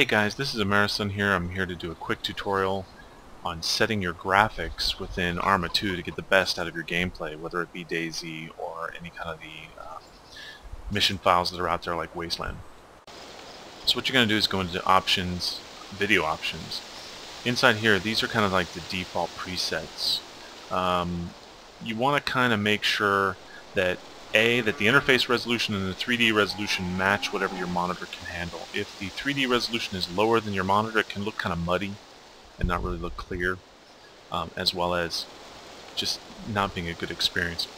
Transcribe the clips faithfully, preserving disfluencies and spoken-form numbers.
Hey guys, this is Amerisun here. I'm here to do a quick tutorial on setting your graphics within Arma two to get the best out of your gameplay, whether it be DayZ or any kind of the uh, mission files that are out there like Wasteland. So what you're going to do is go into Options, Video Options. Inside here, these are kind of like the default presets. Um, you want to kind of make sure that A, that the interface resolution and the three D resolution match whatever your monitor can handle. If the three D resolution is lower than your monitor, it can look kind of muddy and not really look clear, um, as well as just not being a good experience.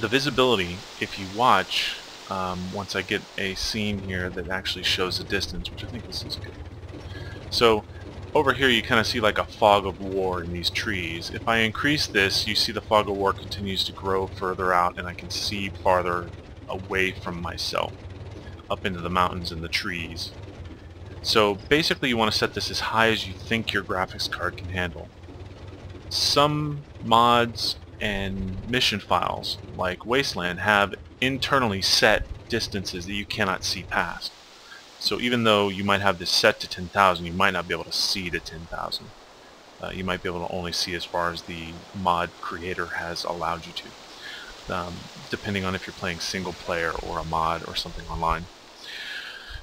The visibility, if you watch, um, once I get a scene here that actually shows the distance, which I think this is good. So over here you kind of see like a fog of war in these trees. If I increase this, you see the fog of war continues to grow further out and I can see farther away from myself, up into the mountains and the trees. So basically you want to set this as high as you think your graphics card can handle. Some mods and mission files, like Wasteland, have internally set distances that you cannot see past. So even though you might have this set to ten thousand, you might not be able to see to ten thousand. Uh, you might be able to only see as far as the mod creator has allowed you to, um, depending on if you're playing single player or a mod or something online.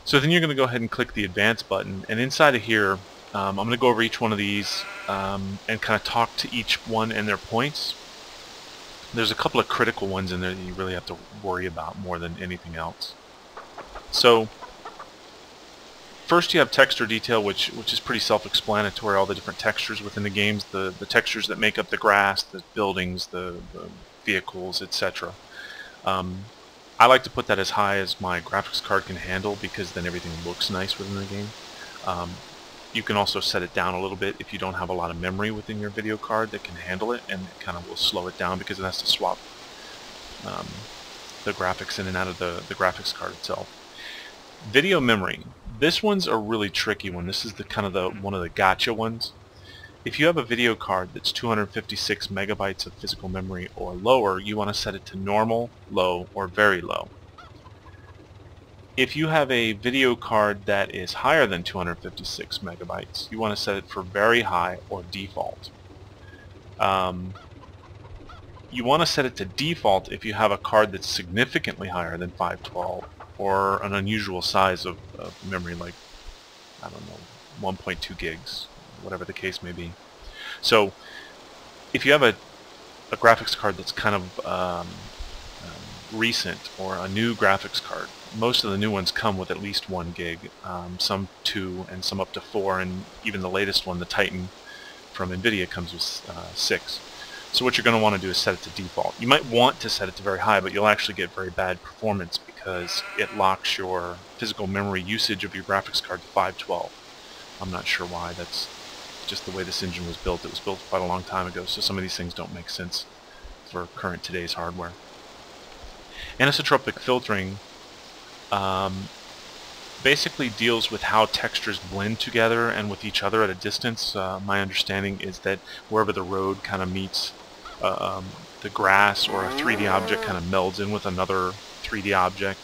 So then you're going to go ahead and click the Advanced button, and inside of here, um, I'm going to go over each one of these um, and kind of talk to each one and their points. There's a couple of critical ones in there that you really have to worry about more than anything else. So first you have texture detail, which which is pretty self-explanatory, all the different textures within the games, the, the textures that make up the grass, the buildings, the, the vehicles, et cetera. Um, I like to put that as high as my graphics card can handle because then everything looks nice within the game. Um, you can also set it down a little bit if you don't have a lot of memory within your video card that can handle it, and it kind of will slow it down because it has to swap um, the graphics in and out of the, the graphics card itself. Video memory. This one's a really tricky one. This is the kind of the one of the gotcha ones. If you have a video card that's two hundred fifty-six megabytes of physical memory or lower, you want to set it to normal, low, or very low. If you have a video card that is higher than two hundred fifty-six megabytes, you want to set it for very high or default. Um, you want to set it to default if you have a card that's significantly higher than five twelve. Or an unusual size of, of memory, like, I don't know, one point two gigs, whatever the case may be. So if you have a, a graphics card that's kind of um, um, recent, or a new graphics card, most of the new ones come with at least one gig, um, some two, and some up to four, and even the latest one, the Titan from Nvidia, comes with uh, six. So what you're going to want to do is set it to default. You might want to set it to very high, but you'll actually get very bad performance because it locks your physical memory usage of your graphics card to five twelve. I'm not sure why. That's just the way this engine was built. It was built quite a long time ago, so some of these things don't make sense for current today's hardware. Anisotropic filtering um, basically deals with how textures blend together and with each other at a distance. Uh, my understanding is that wherever the road kind of meets uh, um, the grass, or a three D object kind of melds in with another three D object,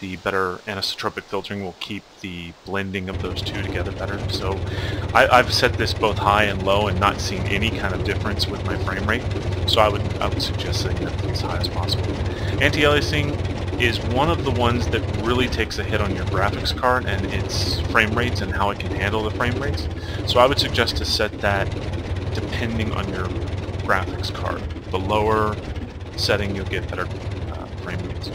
the better anisotropic filtering will keep the blending of those two together better. So I, I've set this both high and low and not seen any kind of difference with my frame rate, so I would, I would suggest setting that as high as possible. Anti-aliasing is one of the ones that really takes a hit on your graphics card and its frame rates and how it can handle the frame rates. So I would suggest to set that depending on your graphics card. The lower setting, you'll get better uh, frame rates.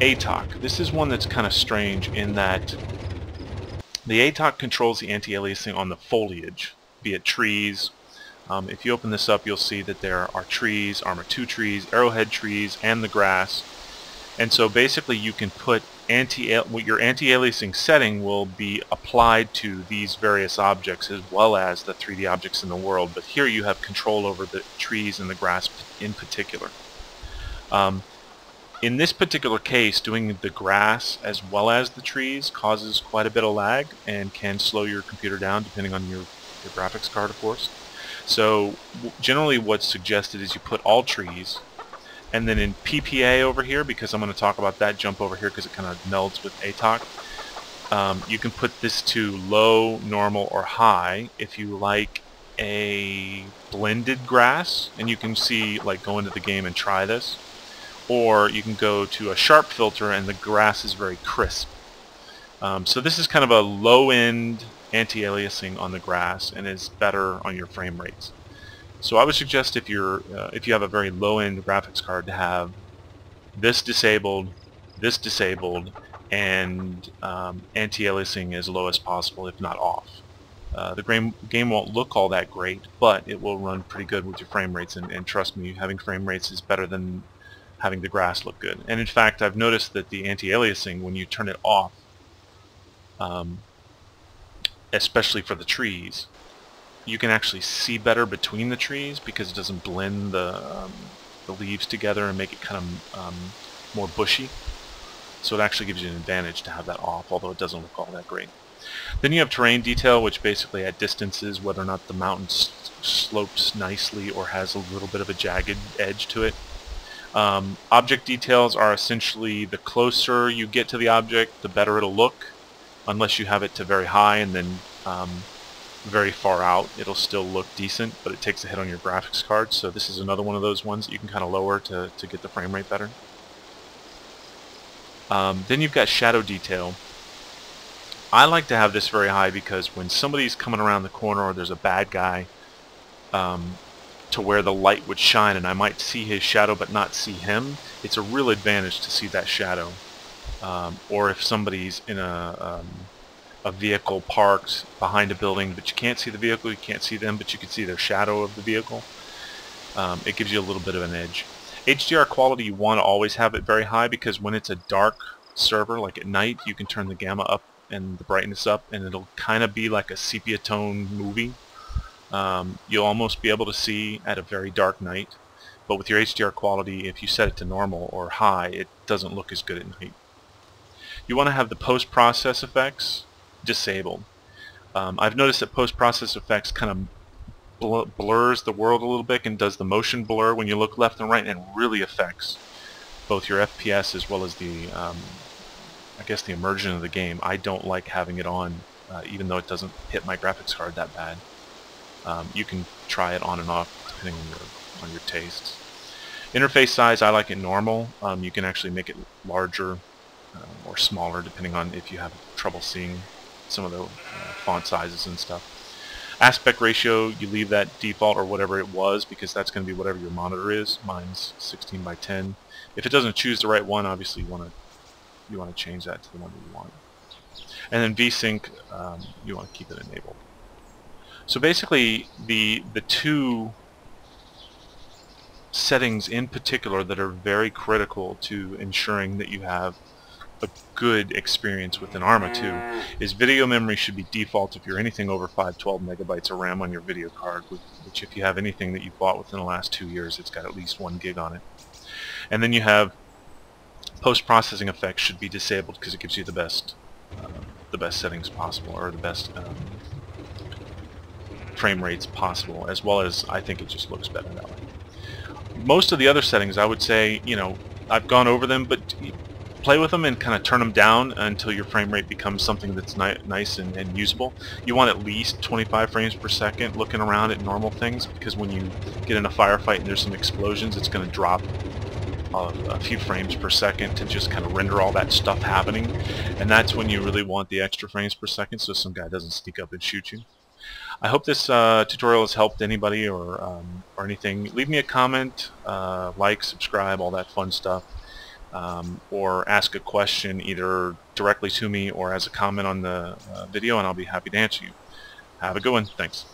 A T O C. This is one that's kind of strange in that the A T O C controls the anti-aliasing on the foliage, be it trees. Um, if you open this up, you'll see that there are trees, Arma two trees, arrowhead trees, and the grass. And so basically you can put anti your anti-aliasing setting will be applied to these various objects as well as the three D objects in the world, but here you have control over the trees and the grass in particular. Um, in this particular case, doing the grass as well as the trees causes quite a bit of lag and can slow your computer down depending on your, your graphics card, of course. So generally what's suggested is you put all trees. And then in P P A over here, because I'm going to talk about that, jump over here because it kind of melds with A T O C. Um, you can put this to low, normal, or high if you like a blended grass, and you can see, like, go into the game and try this. Or you can go to a sharp filter and the grass is very crisp. Um, so this is kind of a low-end anti-aliasing on the grass and is better on your frame rates. So I would suggest if you're uh, if you have a very low-end graphics card to have this disabled, this disabled, and um, anti-aliasing as low as possible, if not off. Uh, the game, game won't look all that great, but it will run pretty good with your frame rates, and, and trust me, having frame rates is better than having the grass look good. And in fact, I've noticed that the anti-aliasing, when you turn it off, um, especially for the trees, you can actually see better between the trees because it doesn't blend the, um, the leaves together and make it kind of um, more bushy. So it actually gives you an advantage to have that off, although it doesn't look all that great. Then you have terrain detail, which basically at distances, whether or not the mountain slopes nicely or has a little bit of a jagged edge to it. Um, object details are essentially the closer you get to the object, the better it'll look, unless you have it to very high and then um, very far out. It'll still look decent, but it takes a hit on your graphics card, so this is another one of those ones that you can kind of lower to, to get the frame rate better. Um, then you've got shadow detail. I like to have this very high because when somebody's coming around the corner or there's a bad guy, um, to where the light would shine and I might see his shadow but not see him, it's a real advantage to see that shadow. Um, or if somebody's in a, um, a vehicle parked behind a building but you can't see the vehicle, you can't see them, but you can see their shadow of the vehicle, um, it gives you a little bit of an edge. H D R quality, you want to always have it very high because when it's a dark server, like at night, you can turn the gamma up and the brightness up and it'll kind of be like a sepia tone movie. Um, you'll almost be able to see at a very dark night, but with your H D R quality, if you set it to normal or high, it doesn't look as good at night. You want to have the post-process effects disabled. Um, I've noticed that post-process effects kind of bl blurs the world a little bit and does the motion blur when you look left and right, and really affects both your F P S as well as the, um, I guess, the immersion of the game. I don't like having it on, uh, even though it doesn't hit my graphics card that bad. Um, you can try it on and off depending on your, on your tastes. Interface size, I like it normal. Um, you can actually make it larger uh, or smaller depending on if you have trouble seeing some of the uh, font sizes and stuff. Aspect ratio, you leave that default or whatever it was because that's going to be whatever your monitor is. Mine's sixteen by ten. If it doesn't choose the right one, obviously you want to you want to change that to the one that you want. And then V-Sync, um, you want to keep it enabled. So basically, the the two settings in particular that are very critical to ensuring that you have a good experience with an Arma two is video memory should be default if you're anything over five twelve megabytes of RAM on your video card, which if you have anything that you bought within the last two years, it's got at least one gig on it. And then you have post-processing effects should be disabled because it gives you the best uh, the best settings possible, or the best um, frame rates possible, as well as I think it just looks better that way. Most of the other settings, I would say, you know, I've gone over them, but play with them and kind of turn them down until your frame rate becomes something that's ni nice and, and usable. You want at least twenty-five frames per second looking around at normal things, because when you get in a firefight and there's some explosions, it's going to drop uh, a few frames per second to just kind of render all that stuff happening, and that's when you really want the extra frames per second so some guy doesn't sneak up and shoot you. I hope this uh, tutorial has helped anybody or, um, or anything. Leave me a comment, uh, like, subscribe, all that fun stuff, um, or ask a question either directly to me or as a comment on the uh, video, and I'll be happy to answer you. Have a good one. Thanks.